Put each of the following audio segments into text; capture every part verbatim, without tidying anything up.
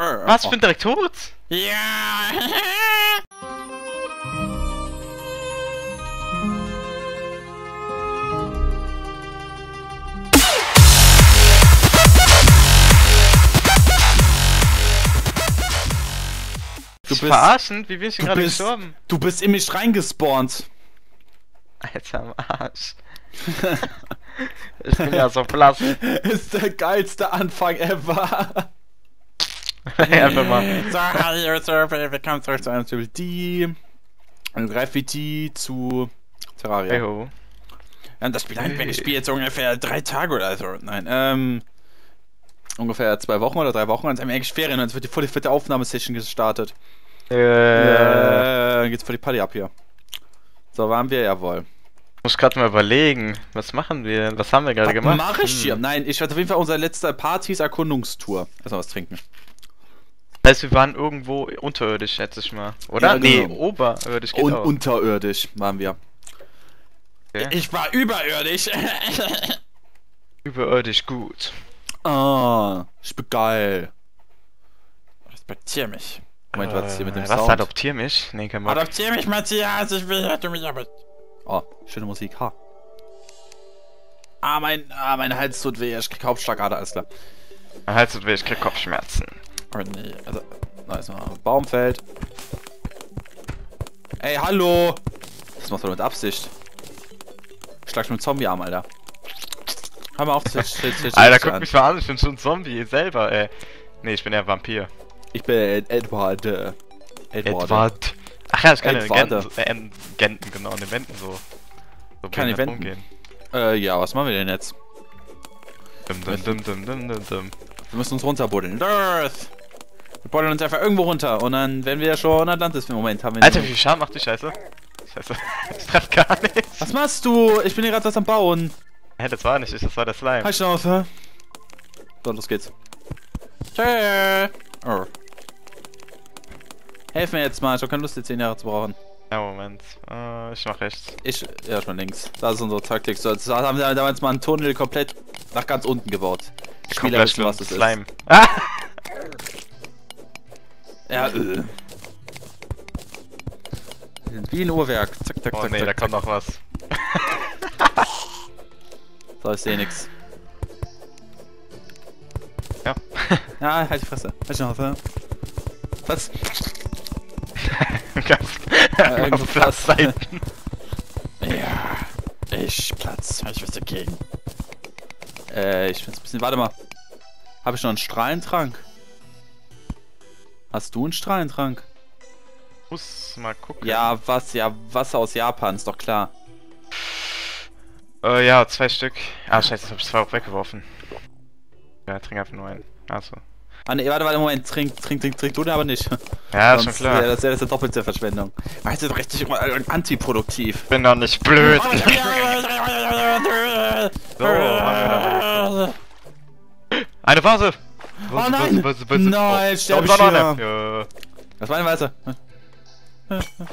Was, ich bin direkt tot? Ja! Du bist verarschend, wie bin ich denn gerade gestorben? Du bist in mich reingespawnt. Alter, am Arsch. Ich bin ja so blass. Ist der geilste Anfang ever. Einfach mal. So, hallo Surfer, willkommen zurück zu einem Triple D. Ein drei vier T zu Terraria. Eho. Ja, das Spiel hey. Spiel jetzt ungefähr drei Tage oder so. Nein, ähm. ungefähr zwei Wochen oder drei Wochen, dann haben wir eigentlich Ferien und jetzt wird die voll die fette Aufnahmesession gestartet. Äh. Yeah. Dann geht's voll die Party ab hier. So waren wir, jawohl. Ich muss gerade mal überlegen, was machen wir, was haben wir gerade gemacht? Was mache ich hier? Hm. Nein, ich hatte auf jeden Fall unsere letzte Partys-Erkundungstour. Erstmal was trinken. Das heißt, wir waren irgendwo unterirdisch, schätze ich mal, oder? Ja, nee, genau. Oberirdisch geht Und auch. Unterirdisch waren wir. Okay. Ich war überirdisch. Überirdisch, gut. Ah, ich bin geil. Respektier mich. Moment, was ist hier mit dem was, Sound? Was, adoptier mich? Nee, kein Bock. Adoptier mich, Matthias, ich will, dass du mich aber... Oh, schöne Musik, ha. Ah, mein, ah, mein Hals tut weh, ich krieg Hauptschlagader, alles klar. Mein Hals tut weh, ich krieg Kopfschmerzen. Oh nee, also... Nice, mal Baumfeld. Ey, hallo! Das machst du mit Absicht. Ich schlag schon mit Zombie-Arm, Alter. Hör mal auf, Twitch, Twitch, Twitch, Alter, guck mich mal an, ich bin schon ein Zombie selber, ey. Nee, ich bin ja ein Vampir. Ich bin Ed Edward, äh, Edward. Edward. Ach ja, ich kann Edward. Den Genten, äh, Genten, genau, an den Wänden so. So kann ich umgehen. Äh, ja, was machen wir denn jetzt? Dum, dum, dum, dum, dum, dum, dum. Wir müssen uns runterbuddeln. Dearth! Wir buddeln uns einfach irgendwo runter und dann werden wir ja schon Atlantis im Moment haben. Wir Alter, wie viel Schaden macht die Scheiße? Scheiße, ich treff gar nichts. Was machst du? Ich bin hier gerade was am Bauen. Hä, hey, das war nicht ich, das war der Slime. Halt Schnauze. So, los geht's. Tschö. Oh. Helf mir jetzt mal, ich hab keine Lust, die zehn Jahre zu brauchen. Ja, Moment. Uh, ich mach rechts. Ich, ja, ich mach links. Das ist unsere Taktik. So, das haben wir damals mal einen Tunnel komplett nach ganz unten gebaut. Spieler wissen, was das Slime ist. Ah! Ja, äh. Wir sind wie ein Uhrwerk. Zack, zack, oh, zack, nee, zack, da kommt zack. Noch was. So, ich seh nix. Ja. Ja, halt die Fresse. Halt die Schnauze. Was? Ganz... Ja, irgendwo Platz sein. Ja. Ich Platz. Ich was dagegen. Äh, ich find's ein bisschen... Warte mal. Hab ich noch einen Strahlentrank? Hast du einen Strahlentrank? Muss mal gucken. Ja, was? Ja, Wasser aus Japan, ist doch klar. Äh, ja, zwei Stück. Ah, scheiße, jetzt hab ich zwei auch weggeworfen. Ja, trink einfach nur einen. Achso. Ah ne, warte, warte, Moment, trink, trink, trink, trink, du aber nicht. Ja, ist schon klar. Ja, das wäre eine doppelte Verschwendung. Weißt du, richtig antiproduktiv. Bin doch nicht blöd. So, eine Phase! Oh nein! Nein, stell mich hier! Das war eine Weiße.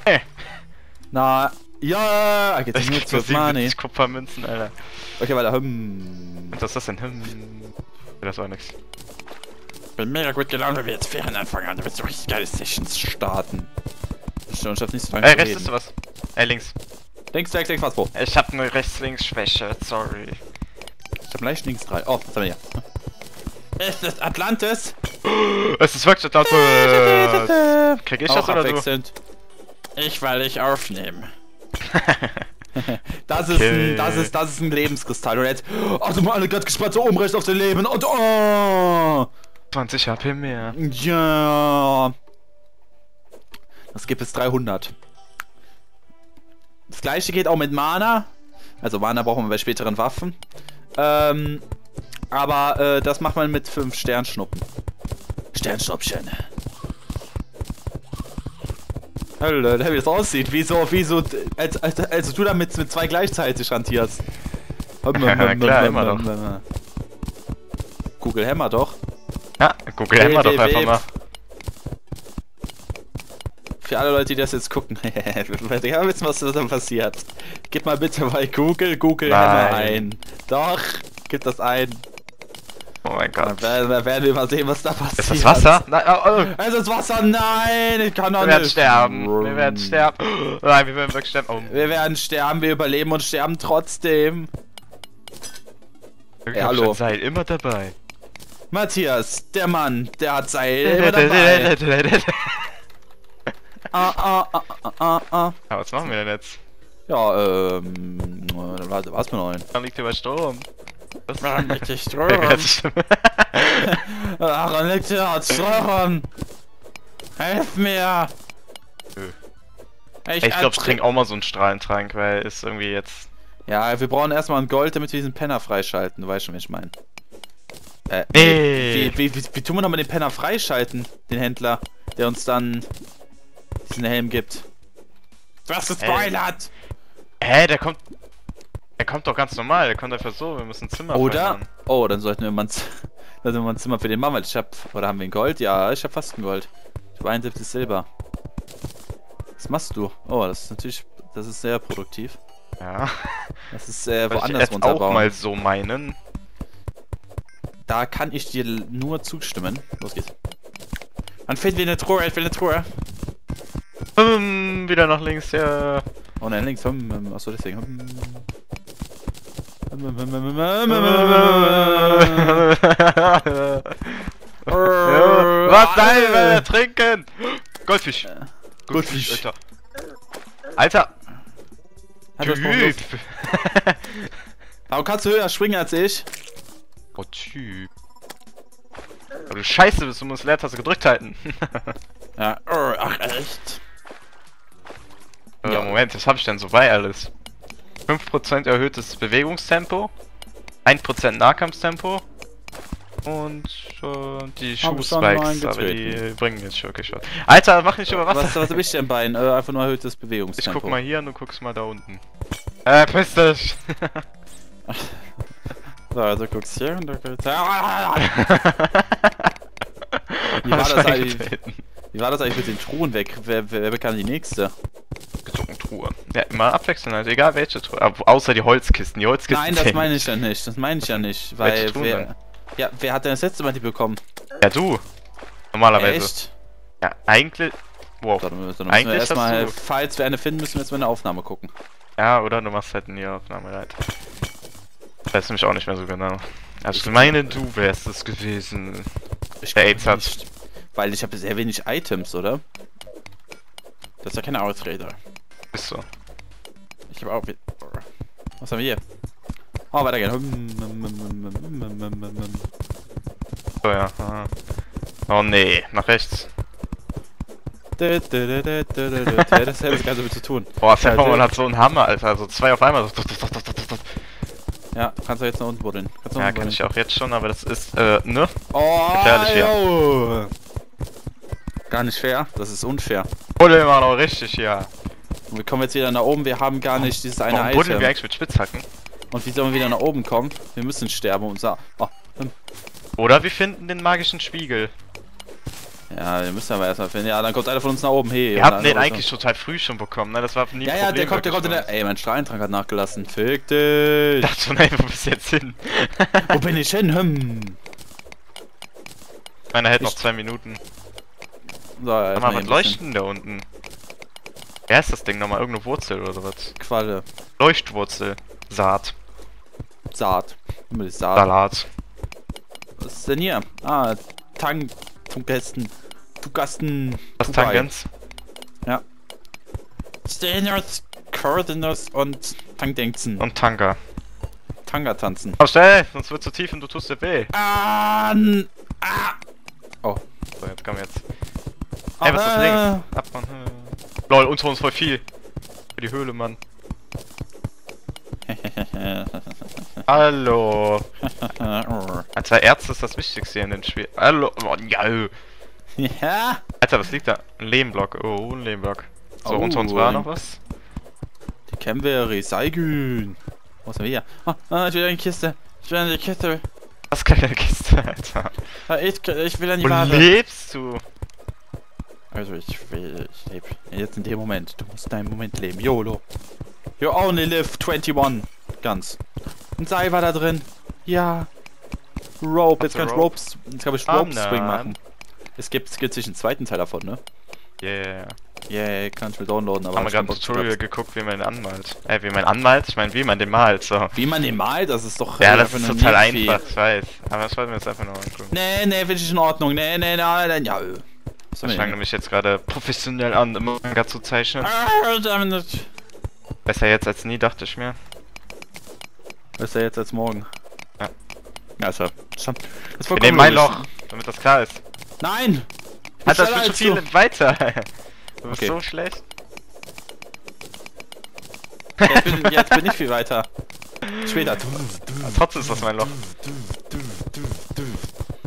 Hey! Na, ja! Ich geh nur zu Money. Ich Kupfermünzen, Alter. Okay, weiter, hm. Was ist das denn, hm? Das war nix. Ich bin mega gut gelaunt, weil wir jetzt Ferien anfangen an. Du willst so richtig geile Sessions starten. Ich schaff's nicht so lange. Ey, rechts ist was. Ey, links. Links, links, links, was, wo? Ich hab eine Rechts-Links-Schwäche, sorry. Ich hab leicht links drei. Oh, was haben wir hier? Ist das Atlantis? Es ist wirklich Atlantis! Krieg ich das oder du? Ich, weil ich aufnehme. Das, okay. ist ein, das, ist, das ist ein Lebenskristall. Und jetzt. Ach du mal, gerade gespannt so oben rechts auf den Leben. Und oh! zwanzig H P mehr. Ja. Das gibt es dreihundert. Das gleiche geht auch mit Mana. Also Mana brauchen wir bei späteren Waffen. Ähm. Aber äh, das macht man mit fünf Sternschnuppen. Sternschnuppchen. Hallo, wie das aussieht, wie so, wie so, als, als, als du damit mit zwei gleichzeitig hantierst. Klar, immer doch. Google Hammer doch. Ja, Google Hammer doch einfach mal. Für alle Leute, die das jetzt gucken, ich habe jetzt was da passiert. Gib mal bitte bei Google Google Hammer ein. Doch, gib das ein. Oh mein Gott. Da, da werden wir mal sehen, was da passiert. Ist das Wasser? Nein, oh, oh. Es ist Wasser, nein, ich kann doch nicht. Wir werden sterben, wir werden sterben. Nein, wir werden wirklich sterben. Oh. Wir werden sterben, wir überleben und sterben trotzdem. Ich hab schon Seil immer dabei. Matthias, der Mann, der hat Seil immer dabei. Ah, ah, ah, ah, ah, ah. Ja, was machen wir denn jetzt? Ja, ähm... Warte, was mit euch? Dann liegt hier bei Strom. Das liegt hier Strom. Ach, dann liegt hier Strom. Helf mir! Ich, ich glaube, ich trinke auch mal so einen Strahlentrank, weil ist irgendwie jetzt... Ja, wir brauchen erstmal ein Gold, damit wir diesen Penner freischalten. Du weißt schon, was ich meine. Äh, nee. wie, wie, wie, wie tun wir nochmal den Penner freischalten? Den Händler, der uns dann diesen Helm gibt. Was gespoilert! Hä, der kommt... Der kommt doch ganz normal, der kommt einfach so, wir müssen ein Zimmer Oder? Verändern. Oh, dann sollten wir mal ein, dann wir mal ein Zimmer für den machen, weil ich hab... Oder haben wir ein Gold? Ja, ich hab fast ein Gold. Ich hab einundsiebzig Silber. Was machst du? Oh, das ist natürlich... Das ist sehr produktiv. Ja. Das ist äh, woanders ich jetzt runterbauen. Auch mal so meinen. Da kann ich dir nur zustimmen. Los geht's. Man findet wieder eine Truhe, ich will eine Truhe. Um, wieder nach links, ja. Oh nein, links, um, um, achso, deswegen. Um. Was? Nein, wir werden trinken! Goldfisch! Goldfisch! Goldfisch. Alter! Alter. Typ! Warum kannst du höher springen als ich? Oh, Typ! Aber du Scheiße bist, du musst Leertaste gedrückt halten! Ja, ach echt? Äh, ja. Moment, was hab ich denn so bei alles? fünf Prozent erhöhtes Bewegungstempo, ein Prozent Nahkampftempo und äh, die Schuh-Spikes, aber die bringen jetzt schon okay, Alter, mach nicht über Wasser! Was, was hab ich denn bei? Äh, einfach nur erhöhtes Bewegungstempo. Ich guck mal hier und du guckst mal da unten. Äh, piss dich! So, also guckst hier und du guckst... Wie war, das eigentlich, wie war das eigentlich mit den Truhen weg? Wer, wer, wer bekam die nächste? Gezogen Truhe. Ja, immer abwechseln, also egal welche Truhe. Aber außer die Holzkisten. Die Holzkisten. Nein, das meine ich ja nicht. Das meine ich ja nicht. Weil wer, ja, wer hat denn das letzte Mal die bekommen? Ja, du. Normalerweise. Echt? Ja, eigentlich. Wow. Dann müssen wir erstmal, falls wir eine finden, müssen wir jetzt mal eine Aufnahme gucken. Ja, oder du machst halt eine Aufnahme leid. Das weiß nämlich auch nicht mehr so genau. Also ich meine, du wärst es gewesen. Ich der AIDS nicht, weil ich habe sehr wenig Items, oder? Das ist ja keine Ausrede. Ist so. Ich habe auch... Was haben wir hier? Oh, weiter geht's. So, ja. Aha. Oh, nee. Nach rechts. Das hat das Ganze mit zu tun. Boah, Stefan hat so einen Hammer, Alter. Also zwei auf einmal. Ja, kannst du jetzt nach unten buddeln. Kannst du ja, kann ich auch jetzt schon, aber das ist, äh, ne? Oh, gefährlich hier. Yo. Gar nicht fair, das ist unfair. Buddeln war doch richtig hier. Und wir kommen jetzt wieder nach oben, wir haben gar nicht dieses eine Item. Warum buddeln wir eigentlich mit Spitzhacken? Und wie sollen wir wieder nach oben kommen? Wir müssen sterben, unser... Oh. Oder wir finden den magischen Spiegel. Ja, den müssen wir aber erstmal finden. Ja, dann kommt einer von uns nach oben. Hey, wir haben den eigentlich schon total früh schon bekommen, ne? Das war nie ein Problem. Ja, ja, der kommt, der kommt in der... Ey, mein Strahlentrank hat nachgelassen. Fick dich! Ich dachte schon, ey, wo bist du jetzt hin? Wo bin ich hin? Hm. Meiner hält noch zwei Minuten. So, ja, mal was leuchten da unten. Wer ist das Ding nochmal? Irgendeine Wurzel oder was? Qualle. Leuchtwurzel. Saat. Saat. Saat. Salat. Was ist denn hier? Ah, Tang... Tunkasten. Tunkasten. Was Tangens? Ja. Steners, Cardinals und Tankdenzen. Und Tanga. Tanga tanzen. Oh, schnell, sonst wird zu tief und du tust dir weh. Ah, ah. Oh. So, jetzt komm jetzt. Hey, was ist links? Ab, Mann. Lol, unter uns voll viel. Für die Höhle, Mann. Hallo. Alter, Ärzte ist das Wichtigste hier in dem Spiel. Hallo. Oh, ja. Ja. Alter, was liegt da? Ein Lehmblock. Oh, ein Lehmblock. So, oh, unter uns war noch was. Die kennen wir, recyceln. Was haben wir hier? Oh, oh, ich will eine Kiste. Ich will eine Kiste. Was kann eine Kiste, Alter? Ich, ich will eine Kiste. Wo lebst du? Also, ich will... Ich lebe. Jetzt in dem Moment. Du musst in deinem Moment leben. YOLO. You only live twenty-one. Ganz. Ein Seil war da drin. Ja. Rope. Jetzt kann ich Ropes, jetzt kann ich Rope Swing machen. Es gibt, es gibt sich einen zweiten Teil davon, ne? Yeah. Yeah, kann ich mir downloaden, aber... Haben wir gerade ein Tutorial geguckt, wie man den anmalt. Äh, wie man den anmalt? Ich meine, wie man den malt, so. Wie man den malt? Das ist doch... Ja, das ist total einfach, ich weiß. Aber das wollten wir jetzt einfach noch angucken. Nee, nee, finde ich in Ordnung. Nee, nee, nein, nein, ja. Ich fange nämlich jetzt gerade professionell an, Manga zu zeichnen. Besser jetzt als nie, dachte ich mir. Besser jetzt als morgen. Ja. Ja, ist ja... Wir nehmen mein Loch, damit das klar ist. Nein! Hat das schon viel weiter? Du bist okay. So schlecht. Jetzt bin, jetzt bin ich viel weiter. Später. Trotzdem ist das mein Loch.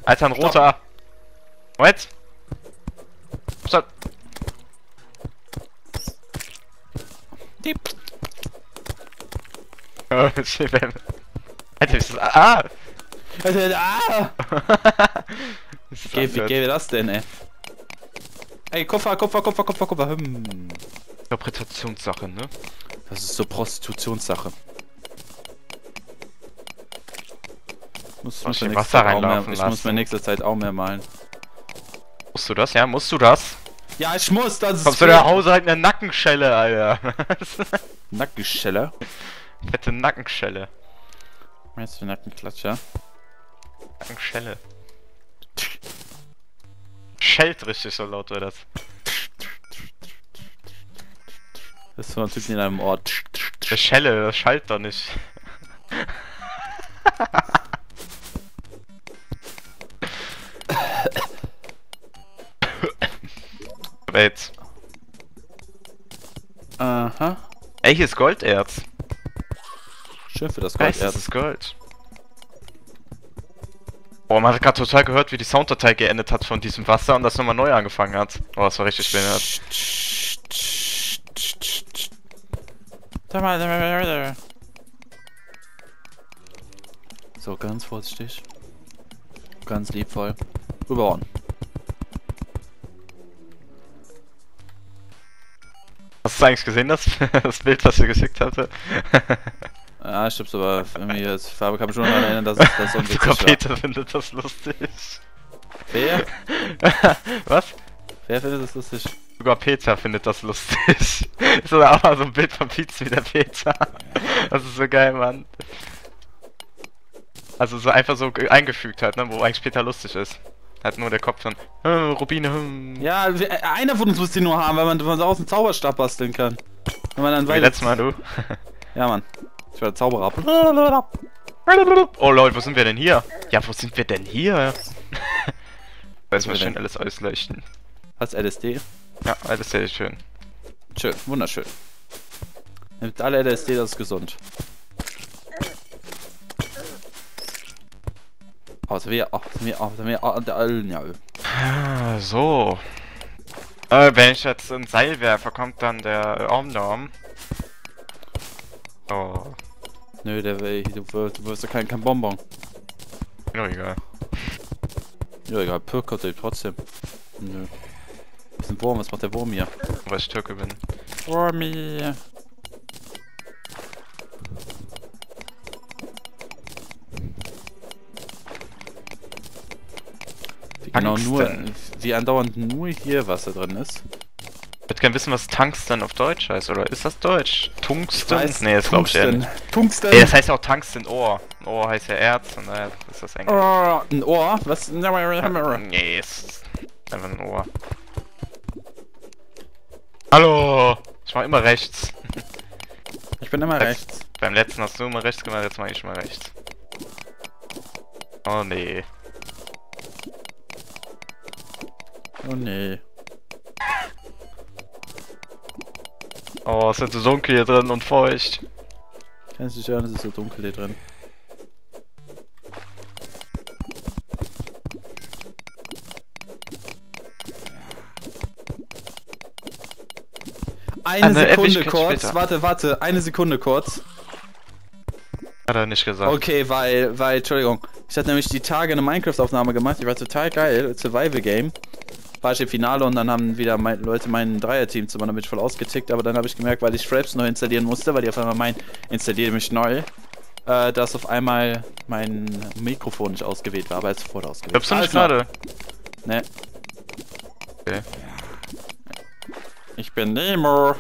Alter, ein roter. Moment. Stopp. Diep. Oh, shit, man. Alter, ist das... Ah! Alter, ah! Wie geht das denn, ey? Ey, Kupfer, Kupfer, Kupfer, Kupfer, Kupfer, hm. Interpretationssache, ne? Das ist so Prostitutionssache. Muss, muss ich Wasser reinlaufen lassen. Ich muss mir nächste Zeit auch mehr malen. Musst du das? Ja, musst du das? Ja, ich muss, das ist... Kommst du der Haushalt in der Nackenschelle, Alter? Nackenschelle? Fette Nackenschelle. Jetzt die Nackenklatscher. Nackenschelle. Schellt richtig, so laut wäre das. Das ist so ein Typ in einem Ort. Der Schelle, das schallt doch nicht. Wait. Aha. Ey, hier ist Golderz. Schön für das Golderz. Das ist Gold. Oh, man hat gerade total gehört, wie die Sounddatei geendet hat von diesem Wasser und das nochmal neu angefangen hat. Oh, das war richtig behindert. So, ganz vorsichtig. Ganz liebvoll. Rüberhauen. Hast du eigentlich gesehen, das, das Bild, was ihr geschickt hatte? Ah, ich hab's aber irgendwie jetzt. Farbe kann mich schon daran erinnern, dass es das so ein bisschen ist. Peter findet das lustig. Wer? Was? Wer findet das lustig? Sogar Peter findet das lustig. Ist aber auch mal so ein Bild von Pizza wie der Peter. Das ist so geil, Mann. Also so einfach so eingefügt halt, ne? Wo eigentlich Peter lustig ist. Hat nur der Kopf dann. Oh, Rubine, hm. Ja, einer von uns muss die nur haben, weil man, man so aus dem Zauberstab basteln kann. Wenn man dann wie letztes Mal, du. Ja, Mann. Ich war der Zauberer. Oh Leute, wo sind wir denn hier? Ja, wo sind wir denn hier? Erstmal schön alles ausleuchten. Hast du L S D? Ja, L S D ist schön. Schön, wunderschön. Nimmt alle L S D, das ist gesund. Außer wir, außer wir, außer wir, außer wir. So. Äh, wenn ich jetzt ein Seil werfe, kommt dann der Omnorm. Oh. Nö, der will, du, du wirst ja kein, kein Bonbon. Ja, egal. Ja, egal, Pirkert trotzdem. Nö. Das ist ein Wurm, was macht der Wurm hier? Weil ich Türke bin. Wurmi! Wie genau nur, wie andauernd nur hier Wasser drin ist. Ich würde gerne wissen, was Tungsten auf Deutsch heißt, oder ist das Deutsch? Tungsten? Weiß, nee, das glaube ich ja nicht. Tungsten! Nee, das heißt auch Tungsten, Ohr. Ohr heißt ja Erz, und daher ist das Englisch. Ohr, ein Ohr? Was? Nee, es ist einfach ein Ohr. Hallo! Ich mach immer rechts. Ich bin immer rechts. rechts. Beim letzten hast du immer rechts gemacht, jetzt mach ich mal rechts. Oh nee. Oh nee. Oh, es ist so dunkel hier drin und feucht. Kannst du dich hören, es ist so dunkel hier drin. Eine, eine Sekunde kurz, warte, warte, eine Sekunde kurz. Hat er nicht gesagt. Okay, weil, weil, Entschuldigung. Ich hatte nämlich die Tage eine Minecraft-Aufnahme gemacht, die war total geil, Survival-Game. War ich im Finale und dann haben wieder mein, Leute mein Dreier-Team zu machen, damit ich voll ausgetickt, aber dann habe ich gemerkt, weil ich Fraps neu installieren musste, weil die auf einmal meinen, installiere mich neu. äh, dass auf einmal mein Mikrofon nicht ausgewählt war, aber es ist sofort ausgewählt. Glaubst du nicht gerade? Ne. Okay. Ich bin Nemo.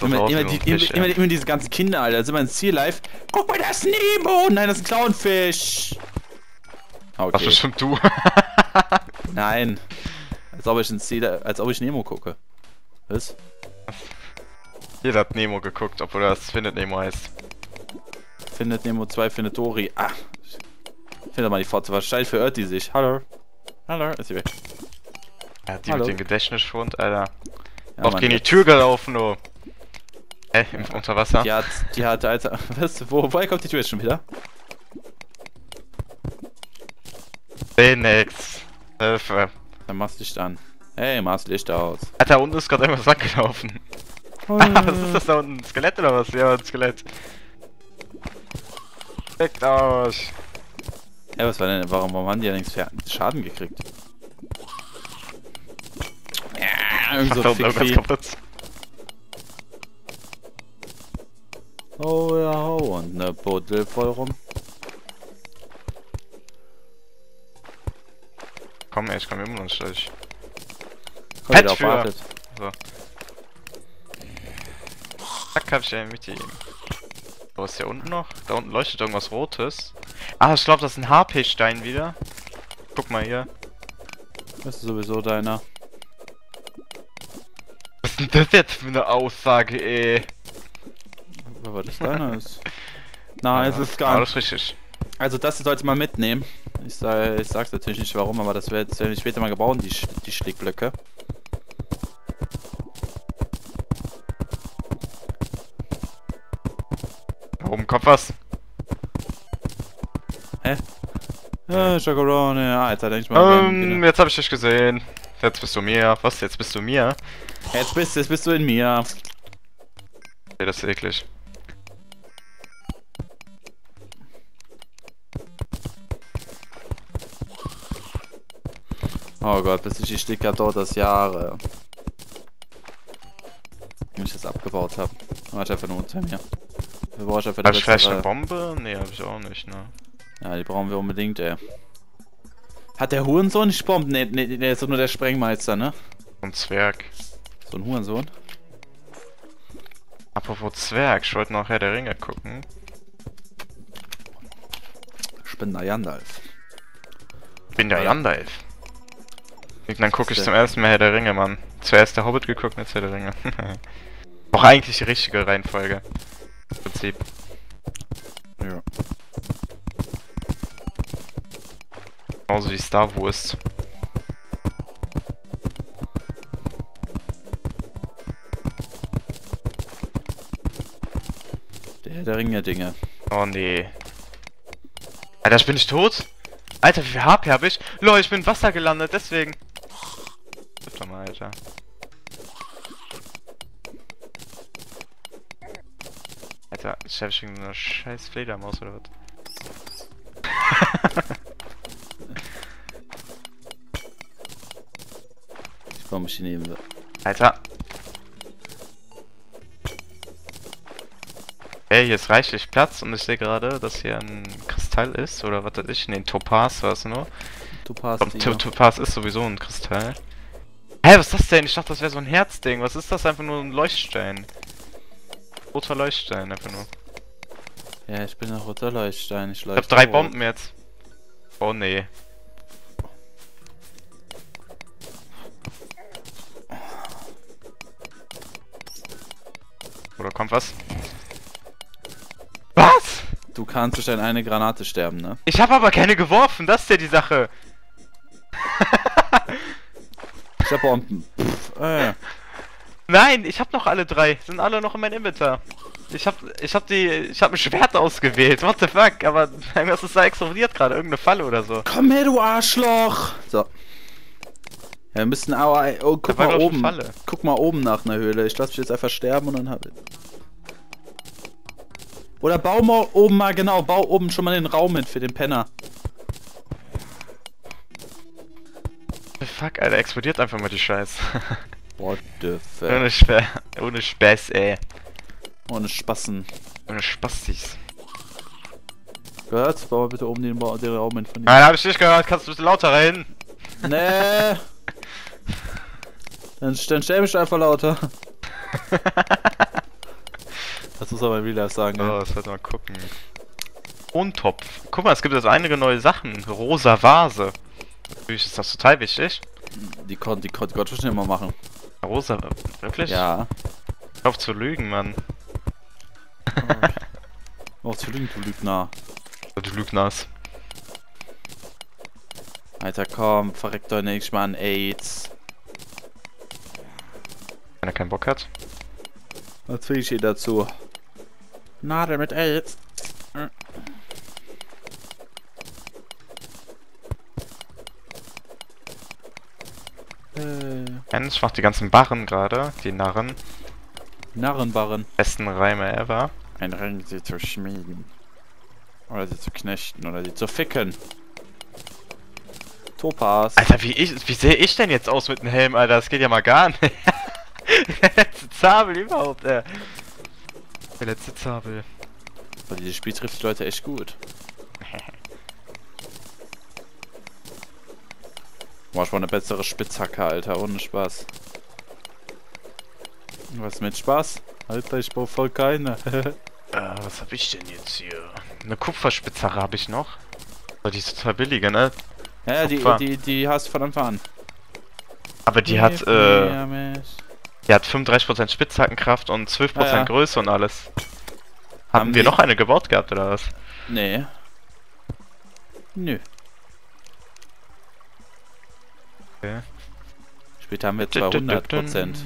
Immer, immer, die, Fisch, immer, ja. immer, immer diese ganzen Kinder, Alter. Das ist immer ein Sea Life. Guck mal, das ist Nemo! Nein, das ist ein Clownfisch! Okay. Das ist bestimmt du. Nein. Als ob ich ein Sea Life, als ob ich Nemo gucke. Was? Jeder hat Nemo geguckt, obwohl das Findet Nemo heißt. Findet Nemo zwei, Findet Dory. Ah! Findet mal die Fotze. Wahrscheinlich verirrt die sich. Hallo. Hallo, ist sie weg. Ja, die Hallo. Mit dem Gedächtnisschwund, Alter. Ja, auch gegen die Tür gelaufen, oh. Hä, hey, unter Wasser? Die hat, die hat, Alter, was, wo, woher kommt die Tür jetzt schon wieder? Phoenix, Hilfe. Dann machst du Licht an. Hey, machst Licht aus. Alter, unten ist gerade irgendwas weggelaufen. Oh. Was ist das da unten? Ein Skelett oder was? Ja, ein Skelett. Leckt aus. Hä, hey, was war denn, warum, warum haben die ja nichts Schaden gekriegt? Ja, irgend so viel kaputt. Oh ja, oh, und ne Buddel voll rum. Komm ey, ich komm immer noch durch. Pet für! Wartet. So. Zack, hab ich den mitgegeben. Was ist hier unten noch? Da unten leuchtet irgendwas Rotes. Ah, ich glaube das ist ein H P-Stein wieder. Guck mal hier. Das ist sowieso deiner. Was ist denn das jetzt für eine Aussage, ey? Aber das deiner ist. Nein, ja, es ist gar nicht. Richtig. Also das sollte man mitnehmen. Ich, sag, ich sag's natürlich nicht warum, aber das werden wir später mal gebaut, die, die Schlägblöcke. Da oben kommt was. Hä? Ja, Schokolade, Alter, denk ich mal. Ähm, um, jetzt hab ich dich gesehen. Jetzt bist du mir. Was? Jetzt bist du mir? Jetzt bist, jetzt bist du in mir. Okay, das ist eklig. Oh Gott, bis ich die Sticker dort das Jahre. Wenn ich das abgebaut habe. Dann hat einfach nur unter mir. Wir brauchen einfach eine vielleicht eine Bombe? Ne, hab ich auch nicht, ne? Ja, die brauchen wir unbedingt, ey. Hat der Hurensohn nicht Bomben? Ne, ne, der ist doch nur der Sprengmeister, ne? Ein Zwerg. So ein Hurensohn? Apropos Zwerg, ich wollte noch Herr der Ringe gucken. Ich bin der Gandalf. Ich bin der Gandalf. Und dann gucke ich zum ersten Mal Herr der Ringe, Mann. Zuerst der Hobbit geguckt, jetzt Herr der Ringe. Auch eigentlich die richtige Reihenfolge. Im Prinzip. Ja. Genauso wie Star Wars. Der Herr der Ringe-Dinge. Oh nee. Alter, ich bin nicht tot? Alter, wie viel H P hab ich? Lol, ich bin im Wasser gelandet, deswegen. Alter. Alter, ich hab schon eine scheiß Fledermaus oder was? Ich baue mich hier neben mir. Alter! Ey, hier ist reichlich Platz und ich sehe gerade, dass hier ein Kristall ist oder was weiß ich? Ne, ein Topaz war es nur. Topaz, ja. Topaz ist sowieso ein Kristall. Hä, hey, was ist das denn? Ich dachte, das wäre so ein Herzding. Was ist das? Einfach nur ein Leuchtstein. Roter Leuchtstein, einfach nur. Ja, ich bin ein roter Leuchtstein. Ich, ich hab drei rot. Bomben jetzt. Oh, nee. Oder kommt was? Was? Du kannst durch eine Granate sterben, ne? Ich hab aber keine geworfen. Das ist ja die Sache. Ich hab Bomben. Pff, äh. Nein, ich hab noch alle drei. Sind alle noch in meinem Inventar. Ich hab, ich hab die, ich hab ein Schwert ausgewählt. What the fuck? Aber irgendwas ist da explodiert gerade. Irgendeine Falle oder so. Komm her, du Arschloch! So. Ja, wir müssen aber, oh, guck mal oben. Falle. Guck mal oben nach einer Höhle. Ich lass mich jetzt einfach sterben und dann hab ich... Oder bau mal oben mal, genau. Bau oben schon mal den Raum hin für den Penner. Fuck, Alter, explodiert einfach mal die Scheiße. What the fuck? Ohne Spaß, ohne Spaß, ey. Ohne Spassen. Eine Spastis. Gehört? Bau bitte oben den, ba den Raum in. Nein, hab ich nicht gehört. Kannst du bitte lauter reden? Nee. Dann, dann stell mich einfach lauter. Das muss aber wieder sagen. Oh, das wird mal gucken. Tontopf. Guck mal, es gibt jetzt einige neue Sachen. Rosa Vase. Natürlich ist das total wichtig. Die konnte die kon Gott schon immer machen. Rosa, wirklich? Ja. Hör auf zu lügen, Mann. Oh, zu lügen, du Lügner. Du Lügners. Alter, komm, verreckt doch nicht, mal an AIDS. Wenn er keinen Bock hat. Was will ich hier dazu? Nadel mit AIDS. Mensch, macht die ganzen Barren gerade, die Narren. Narrenbarren. Besten Reime ever. Ein Ring, sie zu schmieden. Oder sie zu knechten, oder sie zu ficken. Topaz. Alter, wie, ich, wie sehe ich denn jetzt aus mit dem Helm, Alter? Das geht ja mal gar nicht. Der letzte Zabel überhaupt, ey. Der letzte Zabel. Aber dieses Spiel trifft die Leute echt gut. Boah, schon eine bessere Spitzhacke, Alter, ohne Spaß. Was mit Spaß? Alter, ich brauch voll keine. äh, was hab ich denn jetzt hier? Eine Kupferspitzhacke habe ich noch. Oh, die ist total billige, ne? Ja, die, die, die hast du von Anfang an. Aber die hat, äh... die hat fünfunddreißig Prozent Spitzhackenkraft und zwölf Prozent ah, ja. Größe und alles. Haben, Haben wir die? noch eine gebaut gehabt, oder was? Nee. Nö. Okay. Später haben wir zweihundert Prozent.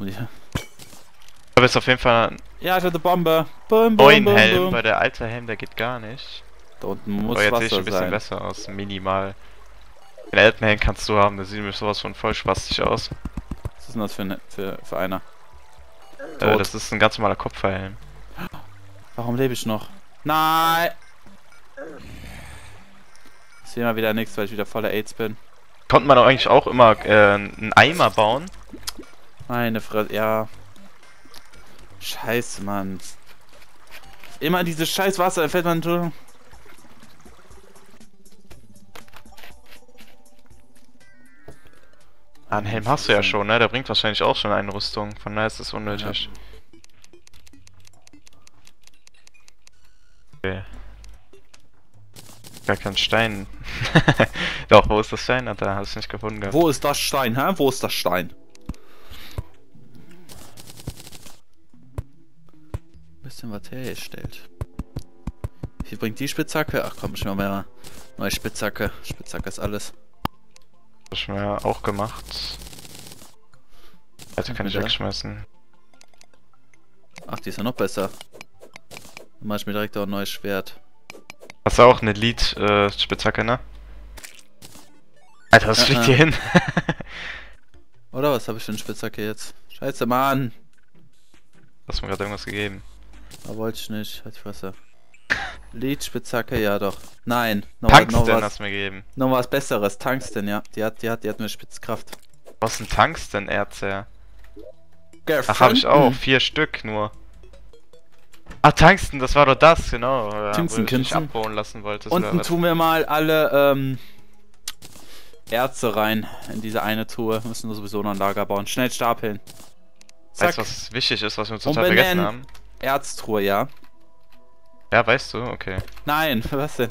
Ja. Aber ist auf jeden Fall. Ja, ich hatte Bombe. Boom, boom, neuen boom, Helm, boom. Weil der alte Helm, der geht gar nicht. Da unten muss oh, jetzt Wasser sehe ich ein bisschen sein. Besser aus, minimal. Den alten Helm kannst du haben, der sieht mir sowas von voll spastisch aus. Was ist denn das für, ne, für, für einer? Äh, das ist ein ganz normaler Kopfhelm. Warum lebe ich noch? Nein! Ich sehe mal wieder nichts, weil ich wieder voller AIDS bin. Konnte man doch eigentlich auch immer äh, einen Eimer bauen? Meine Fresse, ja. Scheiße, Mann. Immer dieses scheiß Wasser, da fällt man drüber. Ah, einen Helm hast du ja schon, ne? Der bringt wahrscheinlich auch schon eine Rüstung. Von daher ist das unnötig. Okay. Gar kein Stein. Doch, wo ist das Stein? Da habe ich nicht gefunden gehabt. Wo ist das Stein, hä? Wo ist das Stein? Bisschen was hergestellt. Hier bringt die Spitzhacke. Ach komm, schon mal neue Spitzhacke. Spitzhacke ist alles. Hab ich mir auch gemacht. Also kann ich wegschmeißen. Ach, die ist ja noch besser. Dann mach ich mir direkt auch ein neues Schwert. Hast du auch eine Lead-Spitzhacke, äh, ne? Alter, was fliegt hier hin? Oder was habe ich für eine Spitzhacke jetzt? Scheiße, Mann! Du hast mir gerade irgendwas gegeben. Da wollte ich nicht, halt Fresse. Lead-Spitzhacke, ja doch. Nein, noch, Tungsten noch was, hast du mir gegeben. Noch was besseres, Tungsten, ja. Die hat, die hat, die hat mir Spitzkraft. Was ist ein Tungsten-Erz her? Ach, hab ich auch, vier Stück nur. Ach, Tungsten, das war doch das, genau. Ja, Tungsten, wo du dich abbauen lassen wolltest. Unten tun wir mal alle ähm, Erze rein in diese eine Truhe. Müssen wir sowieso noch ein Lager bauen. Schnell stapeln. Zack. Weißt du, was wichtig ist, was wir total vergessen haben? Erztruhe, ja. Ja, weißt du, okay. Nein, was denn?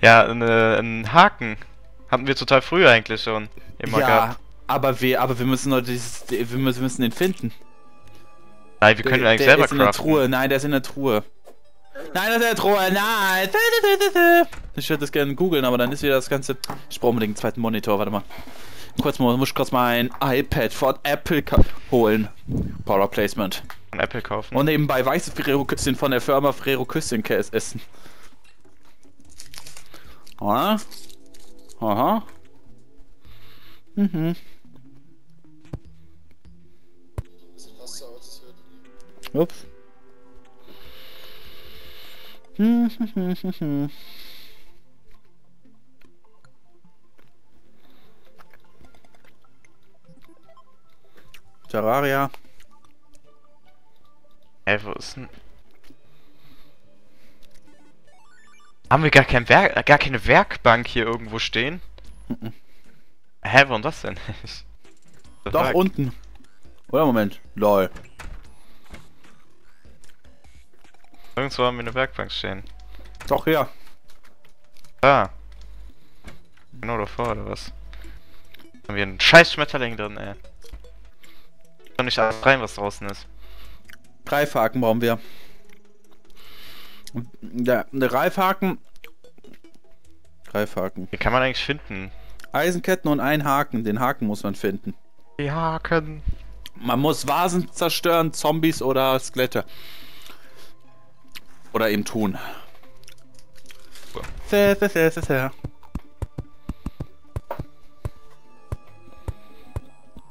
Ja, einen Haken hatten wir total früh eigentlich schon immer ja, gehabt. Aber wir, aber wir müssen noch dieses, wir müssen, wir müssen den finden. Nein, wir können der, eigentlich der selber ist in craften. Der Truhe. Nein, der ist in der Truhe. Nein, das ist in der Truhe. Nein. Ich würde das gerne googeln, aber dann ist wieder das Ganze. Ich brauche unbedingt einen zweiten Monitor. Warte mal. Kurz mal, muss ich kurz mein iPad von Apple holen. Power Placement. Von Apple kaufen. Und nebenbei weiße Frero Küsschen von der Firma Frero Küsschen essen. Aha. Aha. Mhm. Ups. Hm, hm, hm, hm, hm. Terraria. Ey, wo ist denn... Haben wir gar, kein Werk, gar keine Werkbank hier irgendwo stehen? Mhm. Hä, warum das denn? Doch, Werk. Unten. Oder Moment, lol. Irgendwo haben wir eine Werkbank stehen. Doch, hier. Da. Genau davor, oder was? Haben wir einen scheiß Schmetterling drin, ey. Ich kann nicht alles rein, was draußen ist. Reifhaken brauchen wir. Der, der Reifhaken. Reifhaken. Den kann man eigentlich finden. Eisenketten und ein Haken. Den Haken muss man finden. Die Haken. Man muss Vasen zerstören, Zombies oder Skelette. Oder eben tun. So. Sehr, sehr, sehr, sehr, sehr.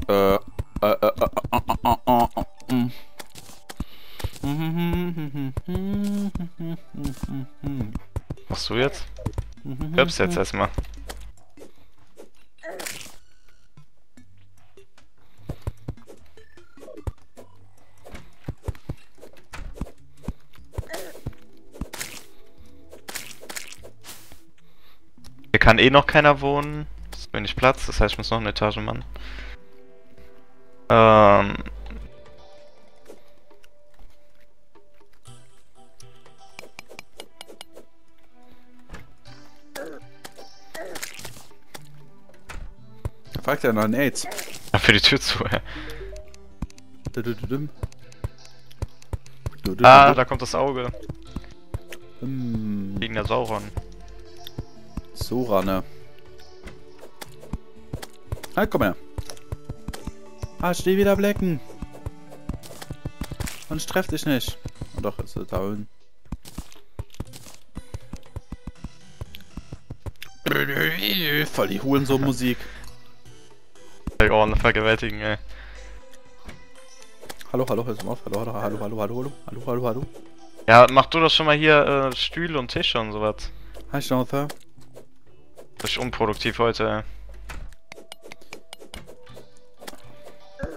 Äh, äh, äh, äh, äh, äh, äh, äh, äh. Machst du jetzt? Hörst jetzt erstmal. Hier kann eh noch keiner wohnen. Es ist wenig Platz, das heißt, ich muss noch eine Etage machen. Ähm. Fragt ja noch einen AIDS. Ja, für die Tür zu, ey. Du, du, du, du. Du, du, ah, du, du. Da kommt das Auge. Mm. Gegen der Sauron. Sauron, ne? Ah, komm her. Ah, steh wieder blecken. Sonst treff dich nicht. Oh, doch, ist er da unten. Voll die Hurensohn-Musik. Ohren vergewaltigen, ey. Hallo, hallo, hörst du auf? Hallo, hallo, hallo, hallo, hallo, hallo, hallo, hallo. Ja, mach du das schon mal hier, äh, Stühle und Tische und sowas. Hi, Schnauze. Das ist unproduktiv heute, ey.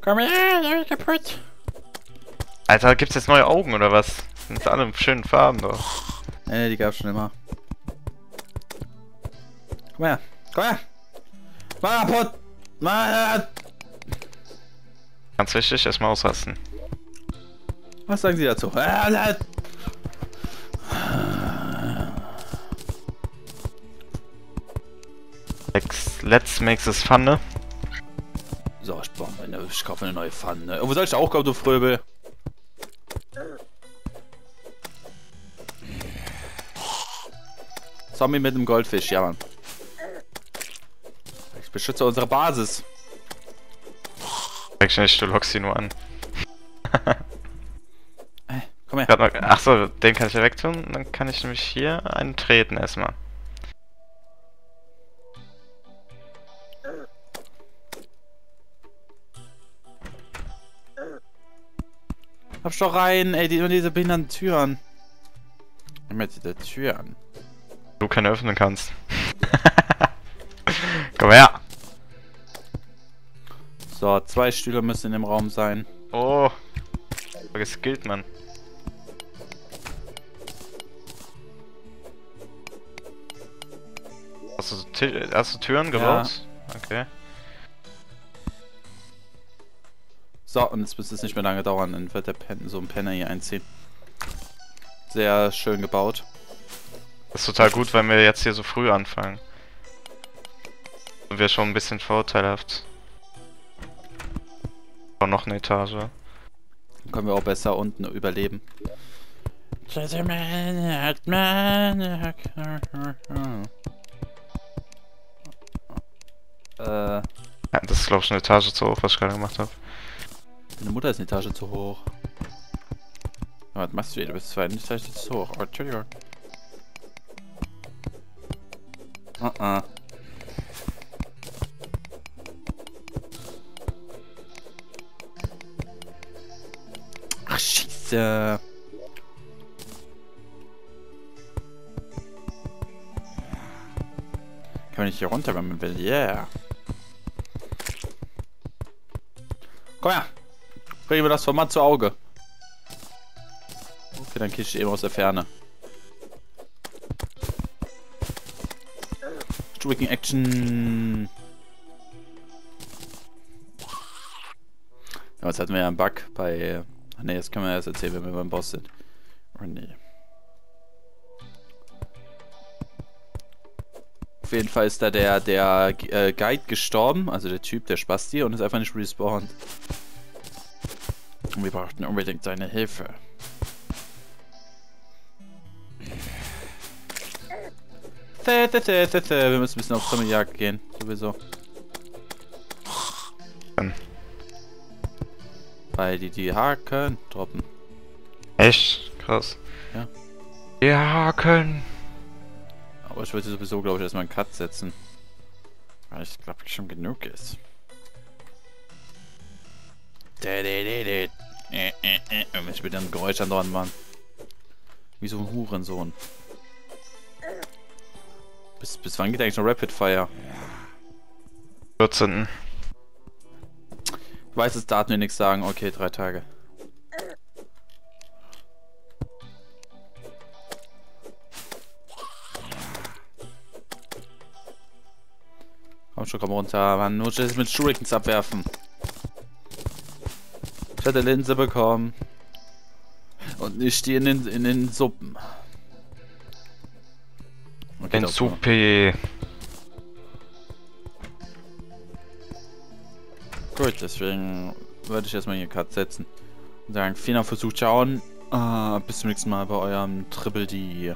Komm her, der ist kaputt. Alter, gibt's jetzt neue Augen oder was? Sind alle in schönen Farben doch. Nee, die gab's schon immer. Komm her, komm her! Mach kaputt! Mach! Ganz wichtig, erstmal ausrasten. Was sagen Sie dazu? Let's, let's make this Pfanne. So, ich brauche eine, ich kaufe eine neue Pfanne. Wo soll ich da auch kommen, du Fröbel? Zombie mit dem Goldfisch, ja Mann. Beschütze unsere Basis. Sag nicht, du lockst sie nur an. Hey, komm her. Mal, ach so, den kann ich ja wegtun. Dann kann ich nämlich hier einen treten erstmal. Hab's doch rein, ey, die, immer diese behinderten Türen. Ich mach jetzt die Tür an. Du keine öffnen kannst. Komm her! So, zwei Stühle müssen in dem Raum sein. Oh! Geskillt, Mann. Hast du, T hast du Türen gebaut? Ja. Okay. So, und jetzt müsste es nicht mehr lange dauern, dann wird der Pen so ein Penner hier einziehen. Sehr schön gebaut. Das ist total gut, weil wir jetzt hier so früh anfangen. Wäre schon ein bisschen vorteilhaft. Auch noch eine Etage. Dann können wir auch besser unten überleben. Ja, das ist glaube ich eine Etage zu hoch, was ich gerade gemacht habe. Deine Mutter ist eine Etage zu hoch. Ja, was machst du hier? Du bist zwei Etage zu hoch. Oh, Entschuldigung. Uh -uh. Scheiße. Kann man nicht hier runter, wenn man will. Yeah. Komm her. Bringen wir das Format zu Auge. Okay, dann krieg ich eben aus der Ferne. Tricking Action. Ja, jetzt hatten wir ja einen Bug bei... Ach ne, jetzt können wir erst erzählen, wenn wir beim Boss sind. Oder ne. Auf jeden Fall ist da der, der äh, Guide gestorben, also der Typ, der Spasti, und ist einfach nicht respawned. Und wir brauchten unbedingt seine Hilfe. Thä, thä, thä, thä, thä. Wir müssen ein bisschen auf Zombiejagd gehen, sowieso. Ähm. Weil die die Haken droppen. Echt? Krass. Ja. Die Haken! Aber ich wollte sowieso, glaube ich, erstmal einen Cut setzen. Weil ich glaube, schon genug ist. Ich will dann Geräusch an dran, Mann. Wie so ein Hurensohn. Bis, bis wann geht eigentlich noch Rapid Fire? vierzehnten Ich weiß, das Daten mir nichts sagen. Okay, drei Tage. Komm schon, komm runter, Mann. Nur das mit Shurikens abwerfen. Ich hatte Linse bekommen. Und ich stehe in den, in den Suppen. Okay, in Suppe. Gut, deswegen würde ich erstmal hier Cut setzen. Und sagen, vielen Dank fürs Zuschauen. Uh, bis zum nächsten Mal bei eurem Triple D.